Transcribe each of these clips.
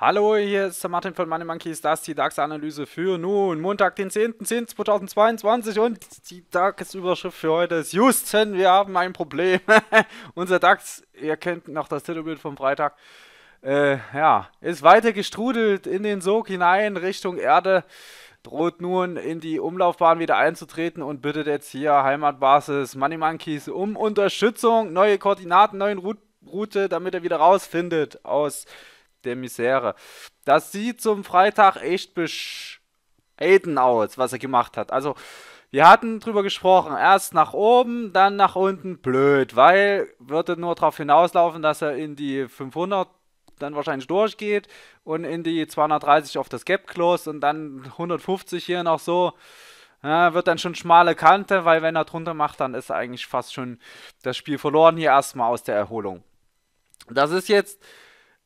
Hallo, hier ist der Martin von MoneyMonkeys, das ist die DAX-Analyse für nun Montag, den 10.10.2022 und die DAX-Überschrift für heute ist Houston, wir haben ein Problem. Unser DAX, ihr kennt noch das Titelbild vom Freitag, ja, ist weiter gestrudelt in den Sog hinein Richtung Erde, droht nun in die Umlaufbahn wieder einzutreten und bittet jetzt hier Heimatbasis MoneyMonkeys um Unterstützung, neue Koordinaten, neuen Route, damit er wieder rausfindet aus der Misere. Das sieht zum Freitag echt bescheiden aus, was er gemacht hat. Also, wir hatten drüber gesprochen, erst nach oben, dann nach unten, blöd, weil würde nur darauf hinauslaufen, dass er in die 500 dann wahrscheinlich durchgeht und in die 230 auf das Gap close und dann 150 hier noch so. Ja, wird dann schon schmale Kante, weil wenn er drunter macht, dann ist eigentlich fast schon das Spiel verloren hier erstmal aus der Erholung. Das ist jetzt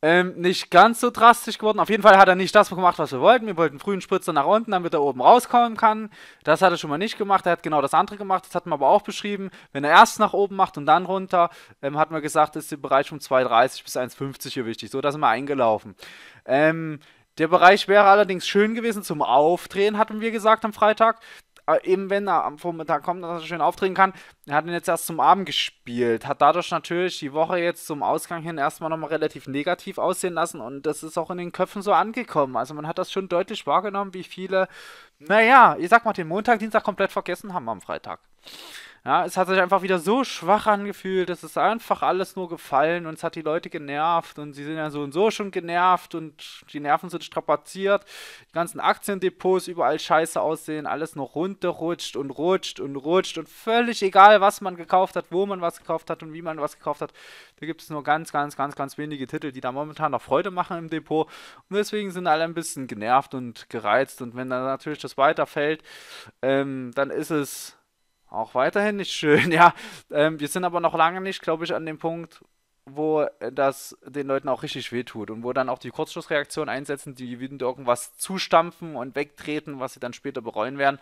nicht ganz so drastisch geworden. Auf jeden Fall hat er nicht das gemacht, was wir wollten. Wir wollten einen frühen Spritzer nach unten, damit er oben rauskommen kann. Das hat er schon mal nicht gemacht. Er hat genau das andere gemacht. Das hatten wir aber auch beschrieben. Wenn er erst nach oben macht und dann runter, hat man gesagt, ist der Bereich von 2,30 bis 1,50 hier wichtig. So, da sind wir eingelaufen. Der Bereich wäre allerdings schön gewesen zum Aufdrehen, hatten wir gesagt am Freitag. Eben wenn er am Vormittag kommt, dass er schön auftreten kann. Er hat ihn jetzt erst zum Abend gespielt. Hat dadurch natürlich die Woche jetzt zum Ausgang hin erstmal nochmal relativ negativ aussehen lassen. Und das ist auch in den Köpfen so angekommen. Also man hat das schon deutlich wahrgenommen, wie viele, naja, ich sag mal, den Montag, Dienstag komplett vergessen haben am Freitag. Ja, es hat sich einfach wieder so schwach angefühlt. Es ist einfach alles nur gefallen und es hat die Leute genervt. Und sie sind ja so und so schon genervt und die Nerven sind strapaziert. Die ganzen Aktiendepots überall scheiße aussehen. Alles nur runterrutscht und rutscht und rutscht. Und völlig egal, was man gekauft hat, wo man was gekauft hat und wie man was gekauft hat. Da gibt es nur ganz wenige Titel, die da momentan noch Freude machen im Depot. Und deswegen sind alle ein bisschen genervt und gereizt. Und wenn dann natürlich das weiterfällt, dann ist es auch weiterhin nicht schön, ja. Wir sind aber noch lange nicht, glaube ich, an dem Punkt, wo das den Leuten auch richtig wehtut und wo dann auch die Kurzschlussreaktion einsetzen, die würden irgendwas zustampfen und wegtreten, was sie dann später bereuen werden.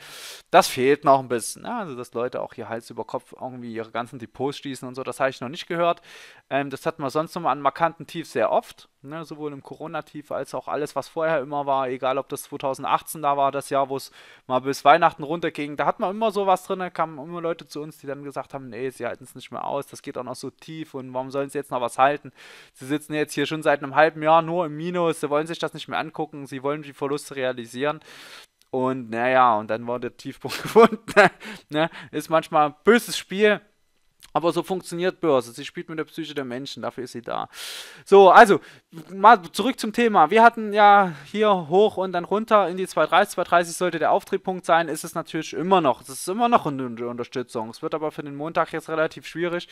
Das fehlt noch ein bisschen. Ja, also, dass Leute auch hier Hals über Kopf irgendwie ihre ganzen Depots schließen und so, das habe ich noch nicht gehört. Das hat man sonst nochmal an markanten Tief sehr oft, ne? Sowohl im Corona-Tief als auch alles, was vorher immer war, egal ob das 2018 da war, das Jahr, wo es mal bis Weihnachten runterging, da hat man immer sowas drin, da kamen immer Leute zu uns, die dann gesagt haben, nee, sie halten es nicht mehr aus, das geht auch noch so tief und warum sollen sie jetzt noch was halten. Sie sitzen jetzt hier schon seit einem halben Jahr nur im Minus, sie wollen sich das nicht mehr angucken, sie wollen die Verluste realisieren und naja, und dann wurde der Tiefpunkt gefunden. Ne? Ist manchmal ein böses Spiel, aber so funktioniert Börse. Sie spielt mit der Psyche der Menschen, dafür ist sie da. So, also, mal zurück zum Thema. Wir hatten ja hier hoch und dann runter in die 230. 230 sollte der Auftrittpunkt sein, ist es natürlich immer noch. Es ist immer noch eine Unterstützung. Es wird aber für den Montag jetzt relativ schwierig,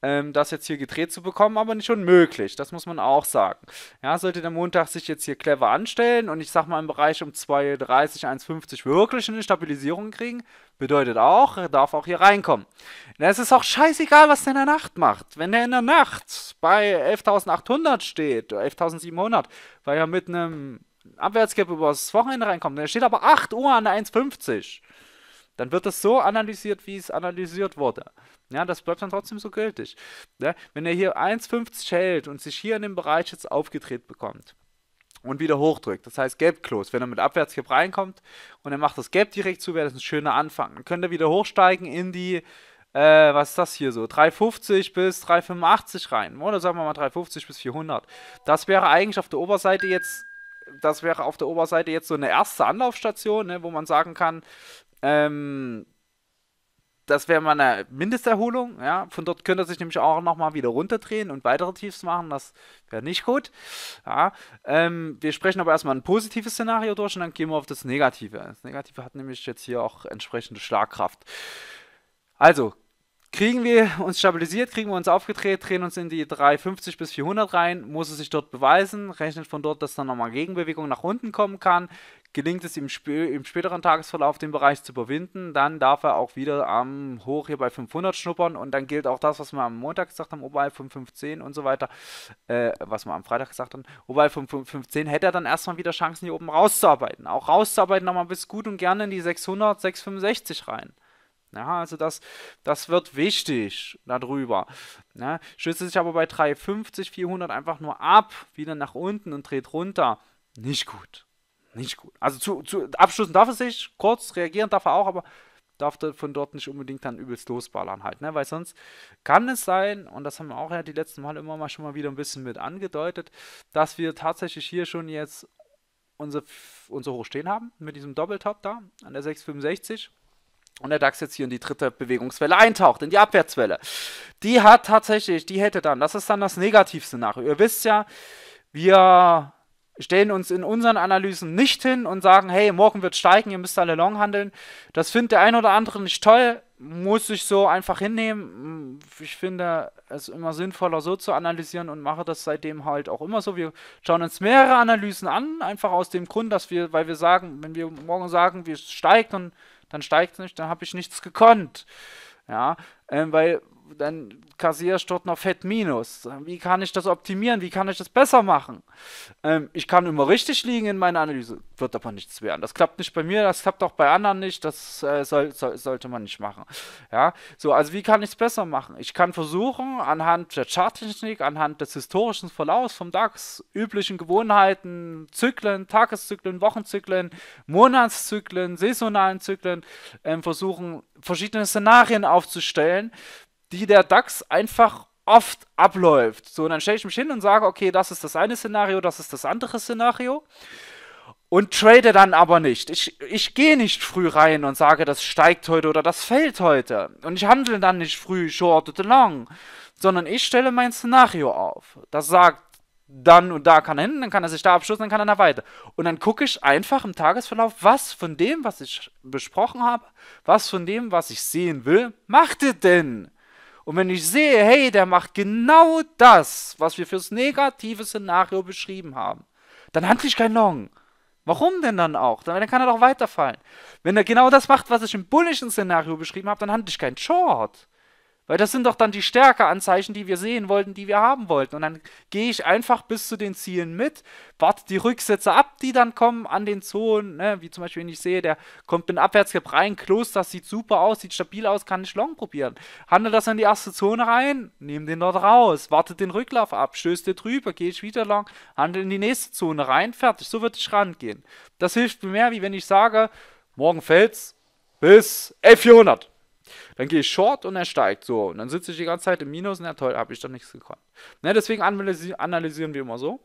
das jetzt hier gedreht zu bekommen, aber nicht unmöglich. Das muss man auch sagen. Ja, sollte der Montag sich jetzt hier clever anstellen und ich sag mal im Bereich um 230, 1,50 wirklich eine Stabilisierung kriegen, bedeutet auch, er darf auch hier reinkommen. Es ist auch scheißegal, was der in der Nacht macht. Wenn der in der Nacht bei 11.800 steht, 11.700, weil er mit einem Abwärtsgap übers Wochenende reinkommt, der steht aber 8 Uhr an der 1,50, dann wird das so analysiert, wie es analysiert wurde. Ja, das bleibt dann trotzdem so gültig. Ja, wenn er hier 1,50 hält und sich hier in dem Bereich jetzt aufgedreht bekommt, und wieder hochdrückt. Das heißt Gap Close. Wenn er mit Abwärtsgap reinkommt und er macht das Gap direkt zu, wäre das ein schöner Anfang. Dann könnte er wieder hochsteigen in die, was ist das hier so, 3,50 bis 3,85 rein. Oder sagen wir mal 3,50 bis 400. Das wäre eigentlich auf der Oberseite jetzt, das wäre auf der Oberseite jetzt so eine erste Anlaufstation, ne, wo man sagen kann, das wäre mal eine Mindesterholung, ja. Von dort könnte er sich nämlich auch nochmal wieder runterdrehen und weitere Tiefs machen, das wäre nicht gut. Ja. Wir sprechen aber erstmal ein positives Szenario durch und dann gehen wir auf das Negative. Das Negative hat nämlich jetzt hier auch entsprechende Schlagkraft. Also, kriegen wir uns stabilisiert, kriegen wir uns aufgedreht, drehen uns in die 350 bis 400 rein, muss es sich dort beweisen, rechnet von dort, dass dann nochmal Gegenbewegung nach unten kommen kann. Gelingt es ihm im späteren Tagesverlauf, den Bereich zu überwinden, dann darf er auch wieder am Hoch hier bei 500 schnuppern und dann gilt auch das, was wir am Montag gesagt haben, oberhalb von 510 und so weiter, was wir am Freitag gesagt haben, oberhalb von 510 hätte er dann erstmal wieder Chancen, hier oben rauszuarbeiten. Auch rauszuarbeiten nochmal bis gut und gerne in die 600, 665 rein. Ja, also das wird wichtig darüber. Ja, schütze sich aber bei 350, 400 einfach nur ab, wieder nach unten und dreht runter. Nicht gut. Nicht gut. Also zu abschließen darf es sich, kurz reagieren darf er auch, aber darf von dort nicht unbedingt dann übelst losballern halt, ne? Weil sonst kann es sein, und das haben wir auch ja die letzten Mal immer mal schon mal wieder ein bisschen mit angedeutet, dass wir tatsächlich hier schon jetzt unser Hoch stehen haben, mit diesem Doppeltop da, an der 665. Und der DAX jetzt hier in die dritte Bewegungswelle eintaucht, in die Abwärtswelle. Die hat tatsächlich, die hätte dann, das ist dann das Negativszenario. Ihr wisst ja, wir stellen uns in unseren Analysen nicht hin und sagen, hey, morgen wird steigen, ihr müsst alle long handeln. Das findet der ein oder andere nicht toll, muss ich so einfach hinnehmen. Ich finde es immer sinnvoller, so zu analysieren und mache das seitdem halt auch immer so. Wir schauen uns mehrere Analysen an, einfach aus dem Grund, dass wir, weil wir sagen, wenn wir morgen sagen, wie es steigt, dann steigt es nicht, dann habe ich nichts gekonnt. Ja, weil dann kassiere ich dort noch fett Minus. Wie kann ich das optimieren? Wie kann ich das besser machen? Ich kann immer richtig liegen in meiner Analyse, wird aber nichts werden. Das klappt nicht bei mir, das klappt auch bei anderen nicht, das sollte man nicht machen. Ja, so, also wie kann ich es besser machen? Ich kann versuchen, anhand der Charttechnik, anhand des historischen Verlaufs vom DAX, üblichen Gewohnheiten, Zyklen, Tageszyklen, Wochenzyklen, Monatszyklen, saisonalen Zyklen, versuchen, verschiedene Szenarien aufzustellen, die der DAX einfach oft abläuft. So, und dann stelle ich mich hin und sage, okay, das ist das eine Szenario, das ist das andere Szenario und trade dann aber nicht. Ich gehe nicht früh rein und sage, das steigt heute oder das fällt heute. Und ich handle dann nicht früh, short oder long, sondern ich stelle mein Szenario auf. Das sagt, dann und da kann er hin, dann kann er sich da abschließen, dann kann er da weiter. Und dann gucke ich einfach im Tagesverlauf, was von dem, was ich besprochen habe, was von dem, was ich sehen will, macht er denn? Und wenn ich sehe, hey, der macht genau das, was wir fürs negative Szenario beschrieben haben, dann handle ich kein Long. Warum denn dann auch? Dann kann er doch weiterfallen. Wenn er genau das macht, was ich im bullischen Szenario beschrieben habe, dann handle ich kein Short. Weil das sind doch dann die Stärkeanzeichen, die wir sehen wollten, die wir haben wollten. Und dann gehe ich einfach bis zu den Zielen mit, warte die Rücksätze ab, die dann kommen an den Zonen, ne? Wie zum Beispiel, wenn ich sehe, der kommt in Abwärtsgap rein, close, das sieht super aus, sieht stabil aus, kann ich long probieren. Handle das in die erste Zone rein, nehme den dort raus, warte den Rücklauf ab, stößt den drüber, gehe ich wieder long, handle in die nächste Zone rein, fertig, so würde ich rangehen. Das hilft mir mehr, wie wenn ich sage, morgen fällt's bis 11.400. Dann gehe ich short und er steigt so. Und dann sitze ich die ganze Zeit im Minus und ja toll, habe ich dann nichts gekonnt. Ne, deswegen analysieren wir immer so.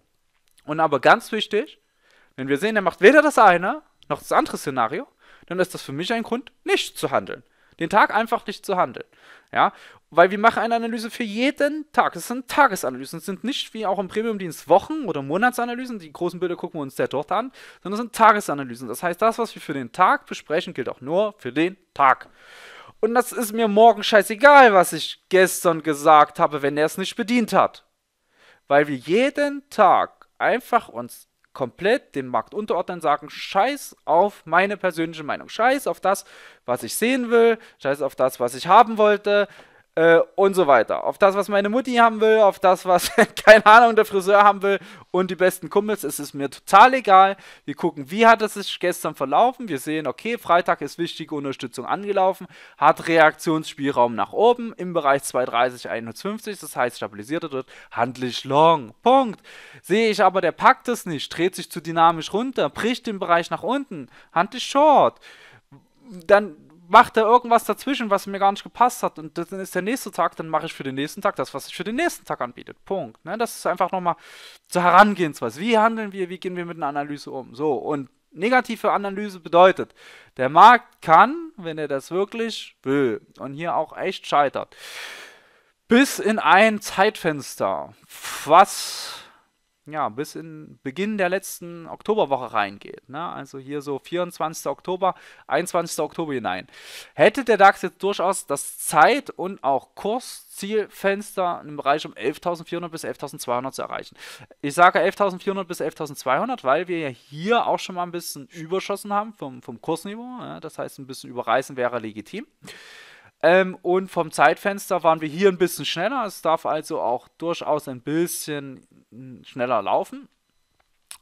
Und aber ganz wichtig, wenn wir sehen, er macht weder das eine noch das andere Szenario, dann ist das für mich ein Grund, nicht zu handeln. Den Tag einfach nicht zu handeln. Ja, weil wir machen eine Analyse für jeden Tag. Es sind Tagesanalysen. Es sind nicht wie auch im Premium-Dienst Wochen- oder Monatsanalysen. Die großen Bilder gucken wir uns ja dort an. Sondern es sind Tagesanalysen. Das heißt, das, was wir für den Tag besprechen, gilt auch nur für den Tag. Und das ist mir morgen scheißegal, was ich gestern gesagt habe, wenn er es nicht bedient hat. Weil wir jeden Tag einfach uns komplett dem Markt unterordnen, sagen, scheiß auf meine persönliche Meinung, scheiß auf das, was ich sehen will, scheiß auf das, was ich haben wollte und so weiter. Auf das, was meine Mutti haben will, auf das, was, keine Ahnung, der Friseur haben will und die besten Kumpels, es ist mir total egal. Wir gucken, wie hat es sich gestern verlaufen. Wir sehen, okay, Freitag ist wichtige Unterstützung angelaufen, hat Reaktionsspielraum nach oben im Bereich 230, 150, das heißt stabilisiert wird, handle ich long, Punkt. Sehe ich aber, der packt es nicht, dreht sich zu dynamisch runter, bricht den Bereich nach unten, handle ich short. Dann macht er irgendwas dazwischen, was mir gar nicht gepasst hat und dann ist der nächste Tag, dann mache ich für den nächsten Tag das, was ich für den nächsten Tag anbietet. Punkt. Ne? Das ist einfach nochmal zur Herangehensweise. Wie handeln wir, wie gehen wir mit einer Analyse um? So, und negative Analyse bedeutet, der Markt kann, wenn er das wirklich will und hier auch echt scheitert, bis in ein Zeitfenster, was ja, bis in Beginn der letzten Oktoberwoche reingeht. Ne? Also hier so 24. Oktober, 21. Oktober hinein. Hätte der DAX jetzt durchaus das Zeit- und auch Kurszielfenster im Bereich um 11.400 bis 11.200 zu erreichen. Ich sage 11.400 bis 11.200, weil wir ja hier auch schon mal ein bisschen überschossen haben vom Kursniveau. Ne? Das heißt, ein bisschen überreißen wäre legitim. Und vom Zeitfenster waren wir hier ein bisschen schneller. Es darf also auch durchaus ein bisschen schneller laufen.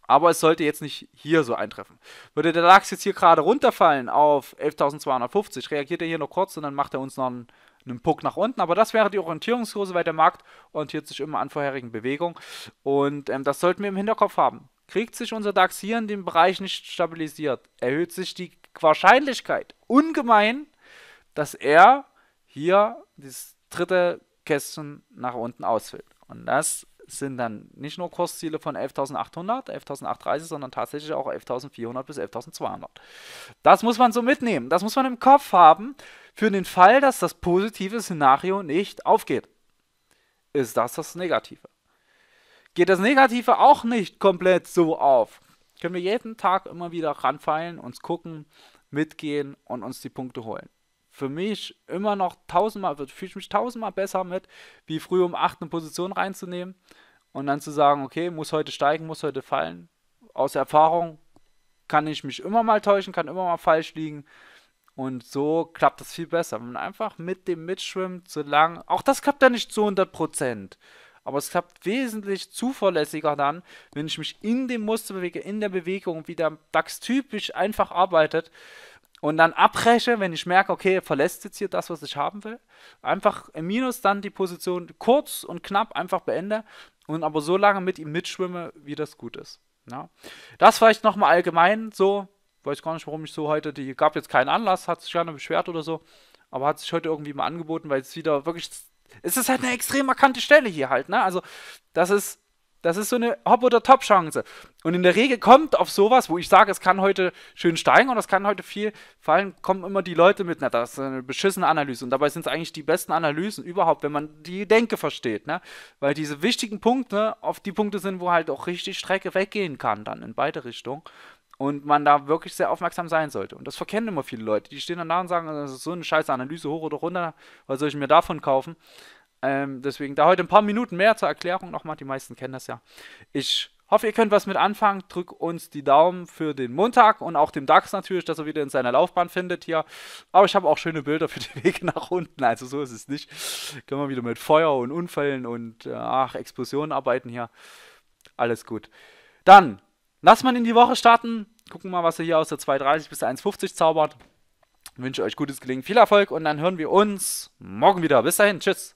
Aber es sollte jetzt nicht hier so eintreffen. Würde der DAX jetzt hier gerade runterfallen auf 11.250, reagiert er hier noch kurz und dann macht er uns noch einen Puck nach unten. Aber das wäre die Orientierungskurse, weil der Markt orientiert sich immer an vorherigen Bewegungen. Und das sollten wir im Hinterkopf haben. Kriegt sich unser DAX hier in dem Bereich nicht stabilisiert, erhöht sich die Wahrscheinlichkeit ungemein, dass er hier dieses dritte Kästchen nach unten ausfüllt. Und das sind dann nicht nur Kursziele von 11.800, 11.830, sondern tatsächlich auch 11.400 bis 11.200. Das muss man so mitnehmen, das muss man im Kopf haben, für den Fall, dass das positive Szenario nicht aufgeht. Ist das das Negative? Geht das Negative auch nicht komplett so auf? Können wir jeden Tag immer wieder ranfallen, uns gucken, mitgehen und uns die Punkte holen. Für mich immer noch fühle ich mich tausendmal besser mit, wie früh um 8 eine Position reinzunehmen und dann zu sagen, okay, muss heute steigen, muss heute fallen. Aus Erfahrung kann ich mich immer mal täuschen, kann immer mal falsch liegen und so klappt das viel besser. Wenn man einfach mit dem mitschwimmt, so lange, auch das klappt ja nicht zu 100%. Aber es klappt wesentlich zuverlässiger dann, wenn ich mich in dem Muster bewege, in der Bewegung, wie der DAX typisch einfach arbeitet und dann abbreche, wenn ich merke, okay, verlässt jetzt hier das, was ich haben will. Einfach im Minus dann die Position kurz und knapp einfach beende und aber so lange mit ihm mitschwimme, wie das gut ist. Ja. Das vielleicht nochmal allgemein so, weiß gar nicht, warum ich so heute, die gab jetzt keinen Anlass, hat sich gerne beschwert oder so, aber hat sich heute irgendwie mal angeboten, weil es wieder wirklich... Es ist halt eine extrem markante Stelle hier halt, ne? Also, das ist so eine Hop- oder Top-Chance. Und in der Regel kommt auf sowas, wo ich sage, es kann heute schön steigen und es kann heute viel fallen, kommen immer die Leute mit, na, das ist eine beschissene Analyse. Und dabei sind es eigentlich die besten Analysen überhaupt, wenn man die Denke versteht, ne? Weil diese wichtigen Punkte oft die Punkte sind, wo halt auch richtig Strecke weggehen kann dann in beide Richtungen. Und man da wirklich sehr aufmerksam sein sollte. Und das verkennen immer viele Leute. Die stehen dann da und sagen, das ist so eine scheiße Analyse, hoch oder runter, was soll ich mir davon kaufen? Deswegen da heute ein paar Minuten mehr zur Erklärung nochmal. Die meisten kennen das ja. Ich hoffe, ihr könnt was mit anfangen. Drückt uns die Daumen für den Montag und auch dem DAX natürlich, dass er wieder in seiner Laufbahn findet hier. Aber ich habe auch schöne Bilder für die Wege nach unten. Also so ist es nicht. Können wir wieder mit Feuer und Unfällen und Explosionen arbeiten hier. Alles gut. Dann... Lass mal in die Woche starten. Gucken mal, was er hier aus der 2,30 bis 1,50 zaubert. Ich wünsche euch gutes Gelingen, viel Erfolg und dann hören wir uns morgen wieder. Bis dahin, tschüss.